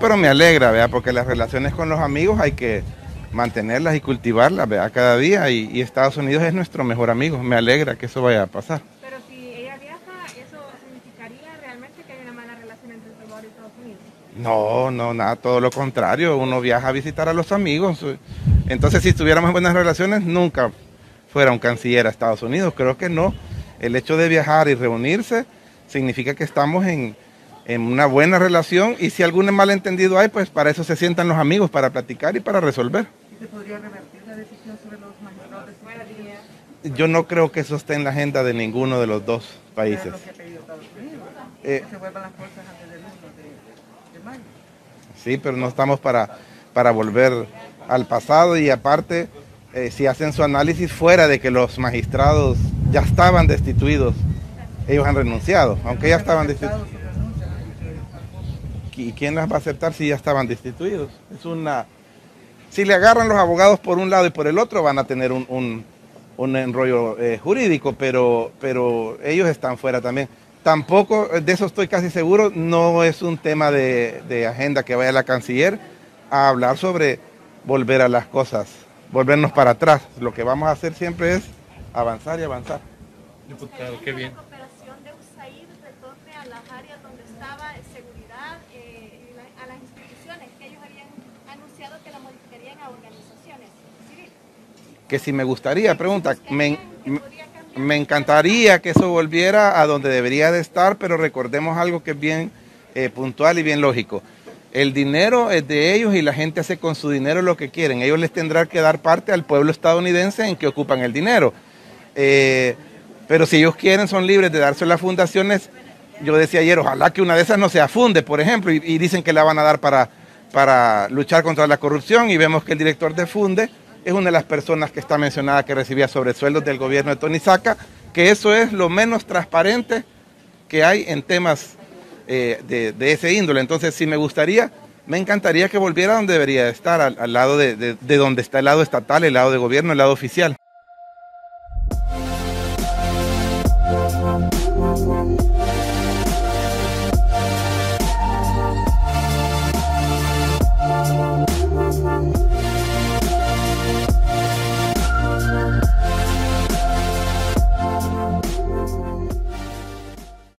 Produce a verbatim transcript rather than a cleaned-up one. Pero me alegra, ¿verdad? Porque las relaciones con los amigos hay que mantenerlas y cultivarlas, ¿verdad? Cada día, y, y Estados Unidos es nuestro mejor amigo. Me alegra que eso vaya a pasar. Pero si ella viaja, ¿eso significaría realmente que hay una mala relación entre El Salvador y Estados Unidos? No, no, nada, todo lo contrario. Uno viaja a visitar a los amigos. Entonces, si tuviéramos buenas relaciones, nunca fuera un canciller a Estados Unidos. Creo que no. El hecho de viajar y reunirse significa que estamos en... en una buena relación, y si algún malentendido hay, pues para eso se sientan los amigos, para platicar y para resolver. ¿Y se podría revertir la decisión sobre los magistrados de Fuera? Yo no creo que eso esté en la agenda de ninguno de los dos países. Eh, se vuelvan las fuerzas antes del uno de mayo. Sí, pero no estamos para, para volver al pasado, y aparte, eh, si hacen su análisis fuera de que los magistrados ya estaban destituidos, ellos han renunciado, aunque ya estaban destituidos. ¿Y quién las va a aceptar si ya estaban destituidos? Es una... Si le agarran los abogados por un lado y por el otro, van a tener un, un, un enrollo eh, jurídico, pero, pero ellos están fuera también. Tampoco, de eso estoy casi seguro, no es un tema de, de agenda que vaya la canciller a hablar sobre volver a las cosas, volvernos para atrás. Lo que vamos a hacer siempre es avanzar y avanzar. Diputado, qué bien. Que si me gustaría, pregunta, me, me encantaría que eso volviera a donde debería de estar, pero recordemos algo que es bien eh, puntual y bien lógico. El dinero es de ellos y la gente hace con su dinero lo que quieren. Ellos les tendrán que dar parte al pueblo estadounidense en que ocupan el dinero. Eh, pero si ellos quieren, son libres de darse las fundaciones. Yo decía ayer, ojalá que una de esas no sea FUNDE, por ejemplo, y, y dicen que la van a dar para, para luchar contra la corrupción, y vemos que el director de FUNDE es una de las personas que está mencionada que recibía sobresueldos del gobierno de Tony Saca, que eso es lo menos transparente que hay en temas eh, de, de ese índole. Entonces, si me gustaría, me encantaría que volviera donde debería estar, al, al lado de, de, de donde está el lado estatal, el lado de gobierno, el lado oficial.